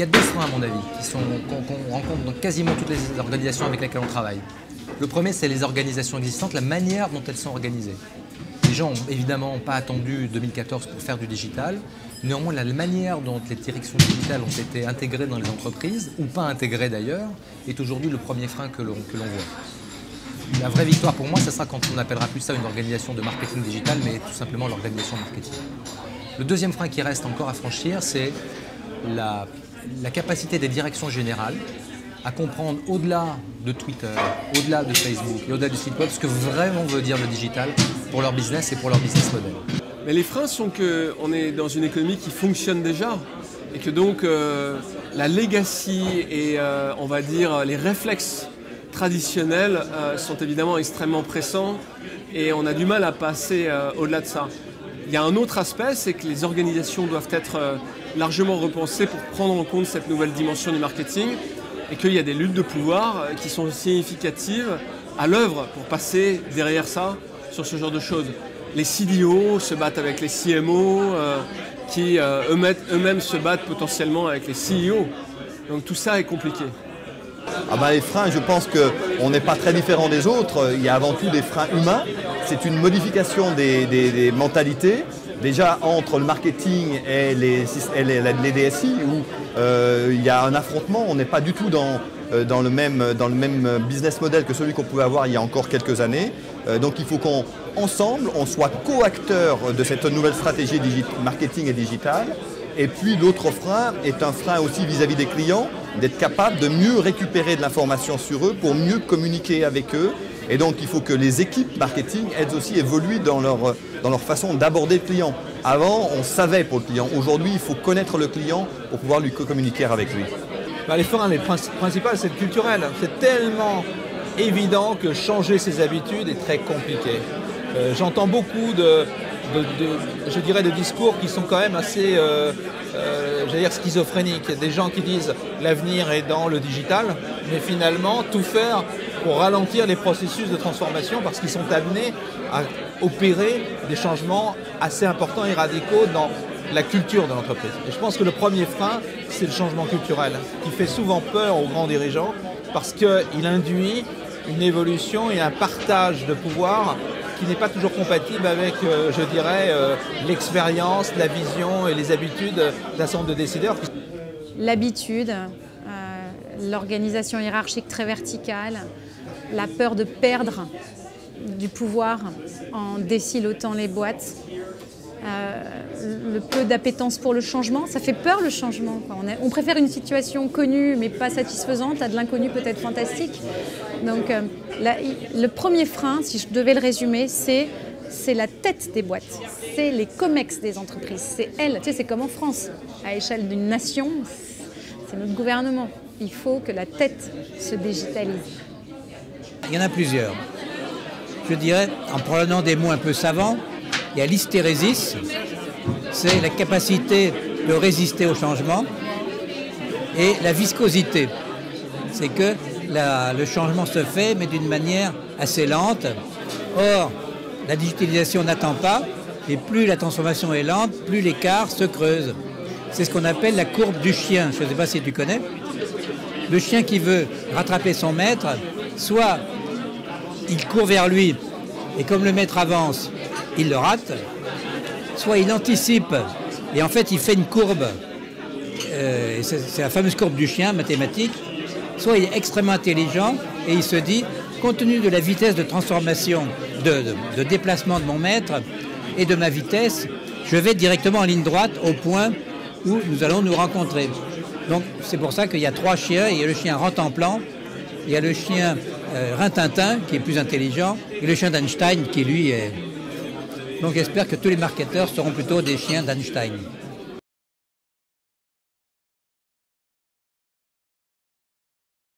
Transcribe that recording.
Il y a deux freins, à mon avis, qu'on rencontre dans quasiment toutes les organisations avec lesquelles on travaille. Le premier, c'est les organisations existantes, la manière dont elles sont organisées. Les gens n'ont évidemment pas attendu 2014 pour faire du digital. Néanmoins, la manière dont les directions digitales ont été intégrées dans les entreprises, ou pas intégrées d'ailleurs, est aujourd'hui le premier frein que l'on voit. La vraie victoire pour moi, ce sera quand on n'appellera plus ça une organisation de marketing digital, mais tout simplement l'organisation marketing. Le deuxième frein qui reste encore à franchir, c'est la capacité des directions générales à comprendre au-delà de Twitter, au-delà de Facebook et au-delà du site web ce que vraiment veut dire le digital pour leur business et pour leur business model. Mais les freins sont qu'on est dans une économie qui fonctionne déjà et que donc la legacy et on va dire les réflexes traditionnels sont évidemment extrêmement pressants et on a du mal à passer au-delà de ça. Il y a un autre aspect, c'est que les organisations doivent être largement repensées pour prendre en compte cette nouvelle dimension du marketing et qu'il y a des luttes de pouvoir qui sont significatives à l'œuvre pour passer derrière ça sur ce genre de choses. Les CDO se battent avec les CMO qui eux-mêmes se battent potentiellement avec les CEO. Donc tout ça est compliqué. Ah ben les freins, je pense qu'on n'est pas très différent des autres. Il y a avant tout des freins humains. C'est une modification des mentalités. Déjà entre le marketing et les DSI où il y a un affrontement. On n'est pas du tout dans le même business model que celui qu'on pouvait avoir il y a encore quelques années. Donc il faut qu'ensemble, on soit co-acteurs de cette nouvelle stratégie marketing et digitale. Et puis l'autre frein est un frein aussi vis-à-vis des clients, d'être capable de mieux récupérer de l'information sur eux pour mieux communiquer avec eux. Et donc il faut que les équipes marketing, elles aussi, évoluent dans leur façon d'aborder le client. Avant, on savait pour le client. Aujourd'hui, il faut connaître le client pour pouvoir lui communiquer avec lui. Les freins principaux, c'est le culturel. C'est tellement évident que changer ses habitudes est très compliqué. J'entends beaucoup de discours qui sont quand même assez j'allais dire schizophréniques. Il y a des gens qui disent l'avenir est dans le digital, mais finalement tout faire pour ralentir les processus de transformation parce qu'ils sont amenés à opérer des changements assez importants et radicaux dans la culture de l'entreprise. Et je pense que le premier frein, c'est le changement culturel, qui fait souvent peur aux grands dirigeants parce qu'il induit une évolution et un partage de pouvoir qui n'est pas toujours compatible avec, je dirais, l'expérience, la vision et les habitudes d'un certain nombre de décideurs. L'habitude, l'organisation hiérarchique très verticale, la peur de perdre du pouvoir en désilotant les boîtes, le peu d'appétence pour le changement, ça fait peur le changement. On préfère une situation connue mais pas satisfaisante à de l'inconnu peut-être fantastique. Donc le premier frein, si je devais le résumer, c'est la tête des boîtes, c'est les comex des entreprises, c'est elles. Tu sais, c'est comme en France, à échelle d'une nation, c'est notre gouvernement. Il faut que la tête se digitalise. Il y en a plusieurs. Je dirais, en prenant des mots un peu savants, il y a l'hystérésis, c'est la capacité de résister au changement, et la viscosité, c'est que le changement se fait, mais d'une manière assez lente. Or, la digitalisation n'attend pas, et plus la transformation est lente, plus l'écart se creuse. C'est ce qu'on appelle la courbe du chien, je ne sais pas si tu connais. Le chien qui veut rattraper son maître, soit il court vers lui, et comme le maître avance, il le rate, soit il anticipe, et en fait il fait une courbe, c'est la fameuse courbe du chien mathématique, soit il est extrêmement intelligent et il se dit, compte tenu de la vitesse de transformation, de déplacement de mon maître et de ma vitesse, je vais directement en ligne droite au point où nous allons nous rencontrer. Donc c'est pour ça qu'il y a trois chiens, il y a le chien Rantanplan, il y a le chien Rintintin qui est plus intelligent, et le chien d'Einstein qui lui est... Donc j'espère que tous les marketeurs seront plutôt des chiens d'Einstein.